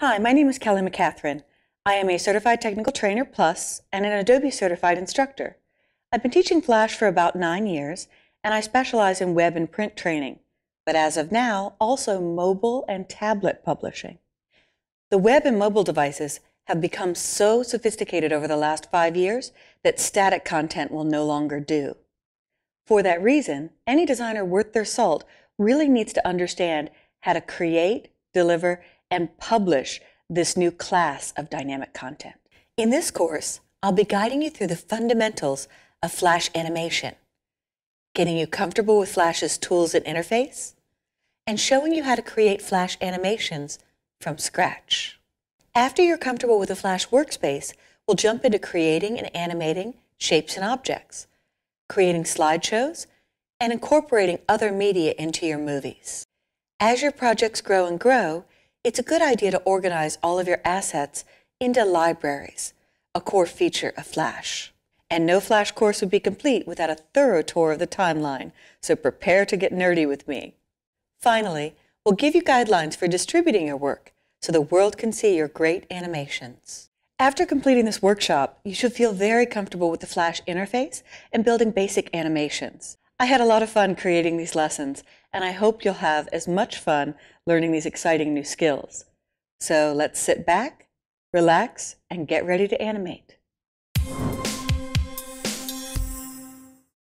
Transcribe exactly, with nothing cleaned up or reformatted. Hi, my name is Kelly McCathran. I am a Certified Technical Trainer Plus and an Adobe Certified Instructor. I've been teaching Flash for about nine years, and I specialize in web and print training, but as of now, also mobile and tablet publishing. The web and mobile devices have become so sophisticated over the last five years that static content will no longer do. For that reason, any designer worth their salt really needs to understand how to create, deliver, and publish this new class of dynamic content. In this course, I'll be guiding you through the fundamentals of Flash animation, getting you comfortable with Flash's tools and interface, and showing you how to create Flash animations from scratch. After you're comfortable with the Flash workspace, we'll jump into creating and animating shapes and objects, creating slideshows, and incorporating other media into your movies. As your projects grow and grow, it's a good idea to organize all of your assets into libraries, a core feature of Flash. And no Flash course would be complete without a thorough tour of the timeline, so prepare to get nerdy with me. Finally, we'll give you guidelines for distributing your work so the world can see your great animations. After completing this workshop, you should feel very comfortable with the Flash interface and building basic animations. I had a lot of fun creating these lessons, and I hope you'll have as much fun learning these exciting new skills. So let's sit back, relax, and get ready to animate.